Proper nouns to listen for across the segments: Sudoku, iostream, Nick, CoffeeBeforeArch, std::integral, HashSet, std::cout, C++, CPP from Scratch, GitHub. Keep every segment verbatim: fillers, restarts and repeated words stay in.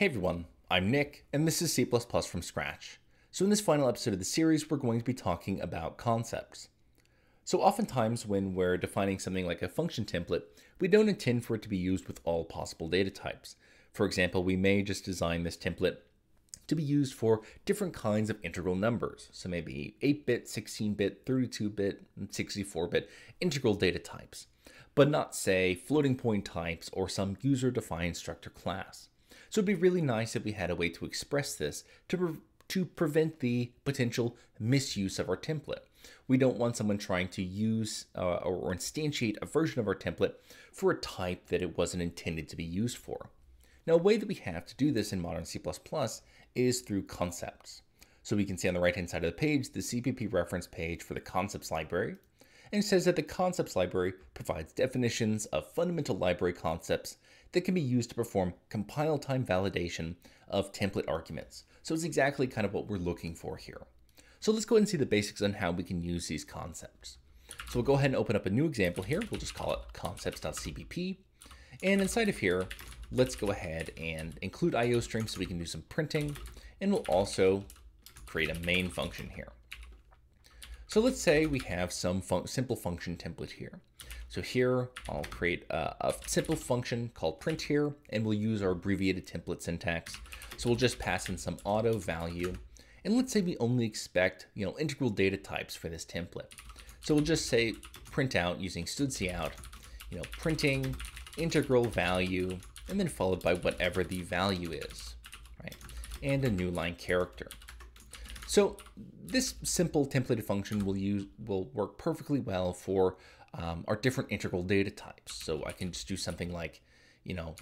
Hey everyone, I'm Nick, and this is C plus plus from Scratch. So in this final episode of the series, we're going to be talking about concepts. So oftentimes when we're defining something like a function template, we don't intend for it to be used with all possible data types. For example, we may just design this template to be used for different kinds of integral numbers. So maybe eight bit, sixteen bit, thirty-two bit, and sixty-four bit integral data types, but not say floating point types or some user-defined structure class. So it'd be really nice if we had a way to express this to, pre to prevent the potential misuse of our template. We don't want someone trying to use uh, or instantiate a version of our template for a type that it wasn't intended to be used for. Now, a way that we have to do this in modern C plus plus is through concepts. So we can see on the right-hand side of the page, the C P P reference page for the concepts library, and it says that the concepts library provides definitions of fundamental library concepts that can be used to perform compile time validation of template arguments. So it's exactly kind of what we're looking for here. So let's go ahead and see the basics on how we can use these concepts. So we'll go ahead and open up a new example here. We'll just call it concepts dot c p p. And inside of here, let's go ahead and include iostream so we can do some printing. And we'll also create a main function here. So let's say we have some fun simple function template here. So here I'll create a, a simple function called print here, and we'll use our abbreviated template syntax. So we'll just pass in some auto value. And let's say we only expect, you know, integral data types for this template. So we'll just say print out using std::cout, you know, printing integral value, and then followed by whatever the value is, right? And a new line character. So this simple templated function will use will work perfectly well for um, our different integral data types. So I can just do something like, you know,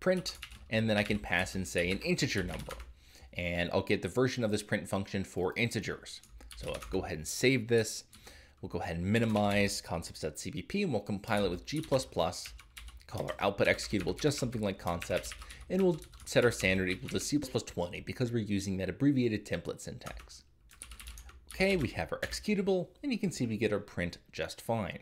print, and then I can pass in, say, an integer number, and I'll get the version of this print function for integers. So I'll go ahead and save this. We'll go ahead and minimize concepts dot c p p, and we'll compile it with G plus plus, call our output executable just something like concepts, and we'll set our standard equal to C plus plus twenty because we're using that abbreviated template syntax. Okay, we have our executable, and you can see we get our print just fine.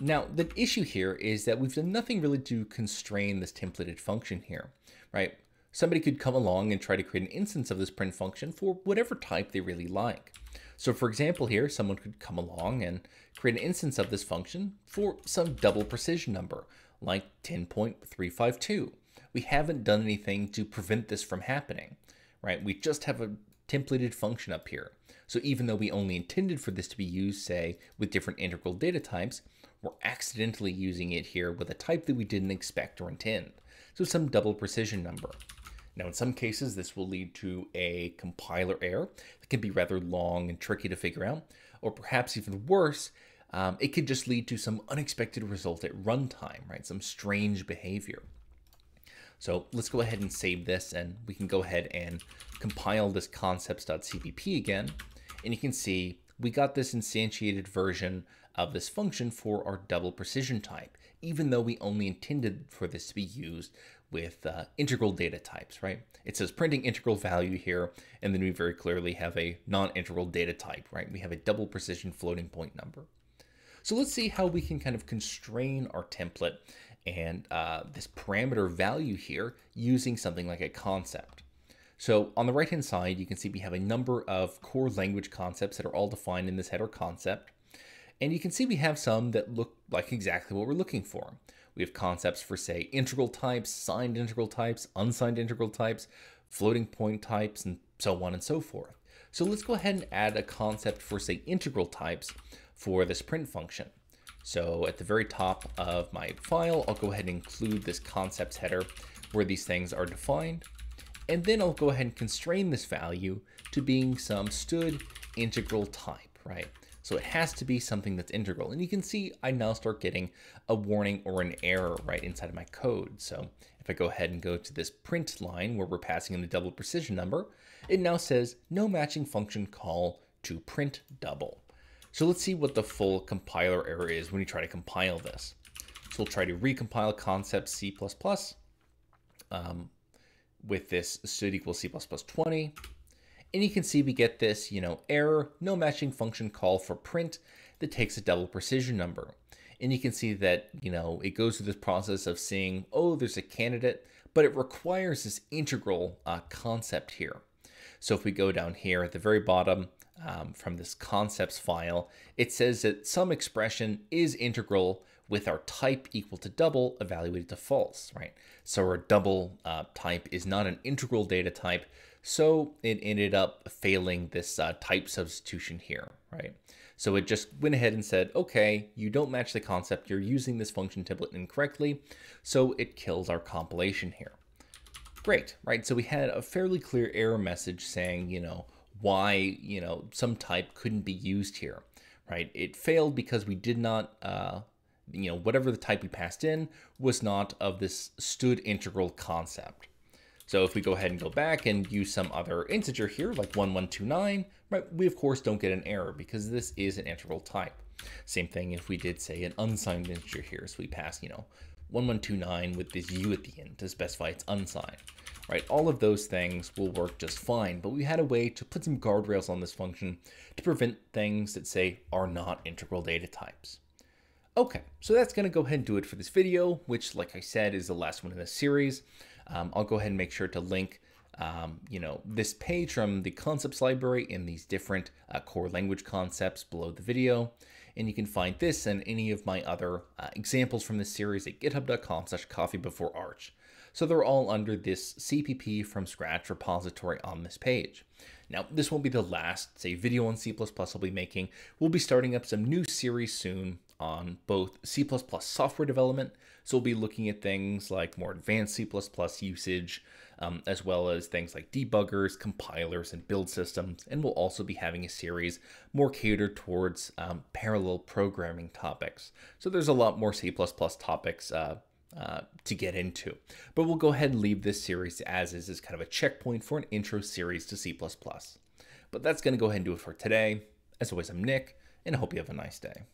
Now, the issue here is that we've done nothing really to constrain this templated function here, right? Somebody could come along and try to create an instance of this print function for whatever type they really like. So for example here, someone could come along and create an instance of this function for some double precision number, like ten point three five two. We haven't done anything to prevent this from happening, right? We just have a templated function up here. So even though we only intended for this to be used, say, with different integral data types, we're accidentally using it here with a type that we didn't expect or intend. So some double precision number. Now, in some cases, this will lead to a compiler error that can be rather long and tricky to figure out, or perhaps even worse, um, it could just lead to some unexpected result at runtime, right? Some strange behavior. So let's go ahead and save this, and we can go ahead and compile this concepts dot c p p again. And you can see we got this instantiated version of this function for our double precision type, even though we only intended for this to be used with uh, integral data types, right? It says printing integral value here, and then we very clearly have a non-integral data type, right? We have a double precision floating point number. So let's see how we can kind of constrain our template and uh, this parameter value here using something like a concept. So on the right-hand side, you can see we have a number of core language concepts that are all defined in this header concept. And you can see we have some that look like exactly what we're looking for. We have concepts for, say, integral types, signed integral types, unsigned integral types, floating point types, and so on and so forth. So let's go ahead and add a concept for, say, integral types for this print function. So at the very top of my file, I'll go ahead and include this concepts header where these things are defined. And then I'll go ahead and constrain this value to being some std integral type, right? So it has to be something that's integral. And you can see I now start getting a warning or an error right inside of my code. So if I go ahead and go to this print line where we're passing in the double precision number, it now says no matching function call to print double. So let's see what the full compiler error is when you try to compile this. So we'll try to recompile concepts C plus plus um, with this std equals C plus plus twenty. And you can see we get this, you know, error, no matching function call for print that takes a double precision number. And you can see that, you know, it goes through this process of seeing, oh, there's a candidate, but it requires this integral uh, concept here. So if we go down here at the very bottom um, from this concepts file, it says that some expression is integral with our type equal to double evaluated to false, right? So our double uh, type is not an integral data type. So it ended up failing this uh, type substitution here, right? So it just went ahead and said, okay, you don't match the concept. You're using this function template incorrectly. So it kills our compilation here. Great, right? So we had a fairly clear error message saying, you know, why, you know, some type couldn't be used here, right? It failed because we did not, uh, you know, whatever the type we passed in was not of this std integral concept. So if we go ahead and go back and use some other integer here, like one one two nine, right, we of course don't get an error because this is an integral type. Same thing if we did say an unsigned integer here. So we pass, you know, one one two nine with this u at the end to specify it's unsigned, right? All of those things will work just fine, but we had a way to put some guardrails on this function to prevent things that say are not integral data types. Okay, so that's gonna go ahead and do it for this video, which like I said, is the last one in this series. Um, I'll go ahead and make sure to link, um, you know, this page from the concepts library in these different uh, core language concepts below the video. And you can find this and any of my other uh, examples from this series at github dot com slash coffee before arch. So they're all under this C P P from Scratch repository on this page. Now, this won't be the last, say, video on C plus plus I'll be making. We'll be starting up some new series soon on both C plus plus software development. So we'll be looking at things like more advanced C plus plus usage, um, as well as things like debuggers, compilers, and build systems. And we'll also be having a series more catered towards um, parallel programming topics. So there's a lot more C plus plus topics uh, uh, to get into. But we'll go ahead and leave this series as is, as kind of a checkpoint for an intro series to C plus plus. But that's going to go ahead and do it for today. As always, I'm Nick, and I hope you have a nice day.